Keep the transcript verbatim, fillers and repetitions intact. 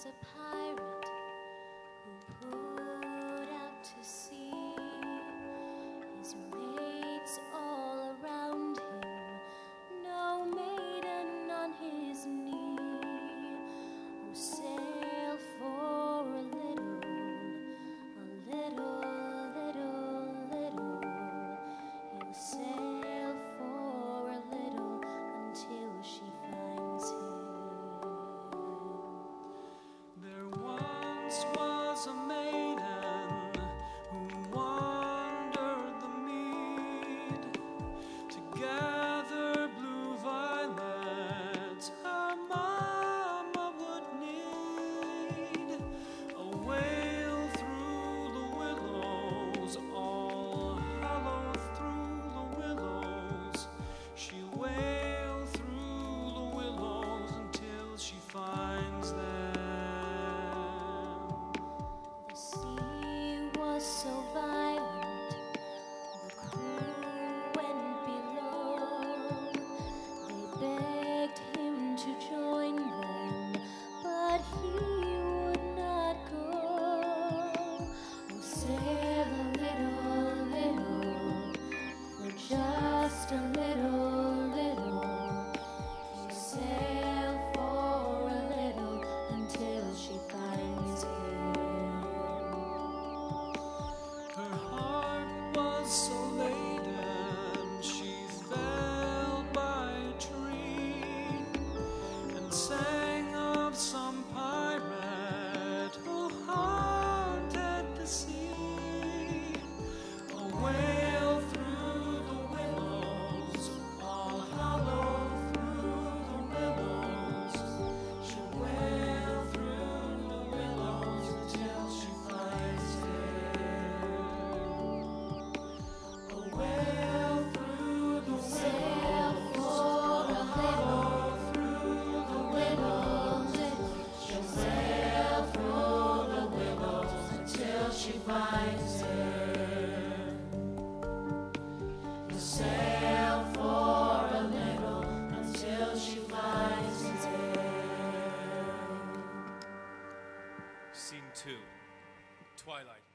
was a pirate who put out to sea. His mates all around him, no maiden on his knee. Oh, sail for a little, a little, little, little. He'll sail for a little until she finds him. There once was a maiden who wandered the mead to gather blue violets her mama would need. A wail through the willows, all hollow through the willows. She wailed through the willows until she finds them. The sea was so violent, the crew went below. They begged him to join them, but he would not go. Oh, sail a little, little, oh, just a little, little. She'll sail for a little until she finds him. Her heart was so laden, she fell by a tree and sang of some pirate who haunted the sea. A wail through the willows, all hollow through the willows. She wail through the willows until she finds him. A wail through the Sail for a little, through the willows. She'll sail through the willows until she finds him. She'll sail for a little until she finds him. Scene two, Twilight.